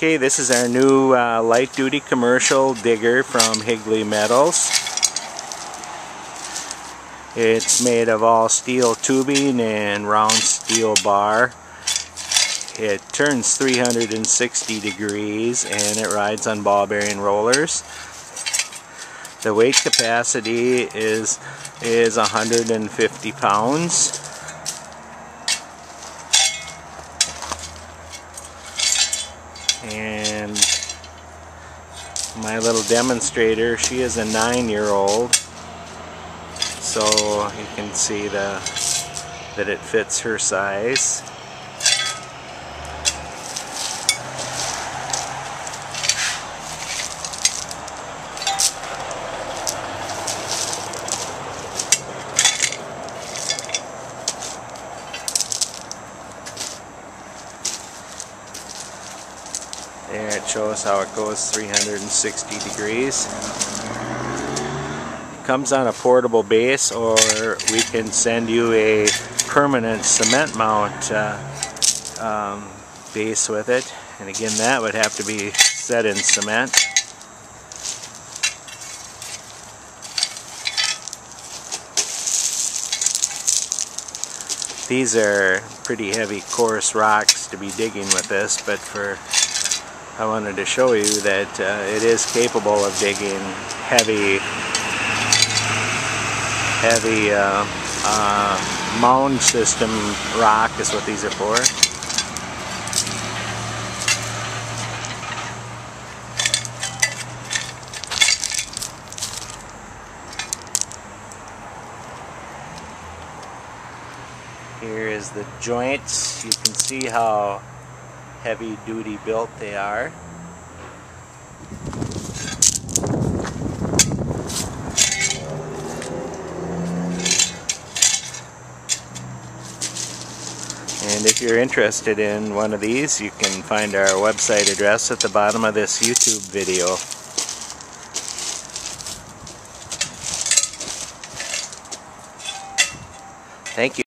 Okay, this is our new light duty commercial digger from Higley Metals. It's made of all steel tubing and round steel bar. It turns 360 degrees and it rides on ball bearing rollers. The weight capacity is 150 pounds. And my little demonstrator, she is a 9-year-old, so you can see that it fits her size. There it shows how it goes 360 degrees. It comes on a portable base, or we can send you a permanent cement mount base with it. And again, that would have to be set in cement. These are pretty heavy, coarse rocks to be digging with this, but I wanted to show you that it is capable of digging heavy mound system rock is what these are for. Here is the joints. You can see how heavy duty built they are. And if you're interested in one of these, you can find our website address at the bottom of this YouTube video. Thank you.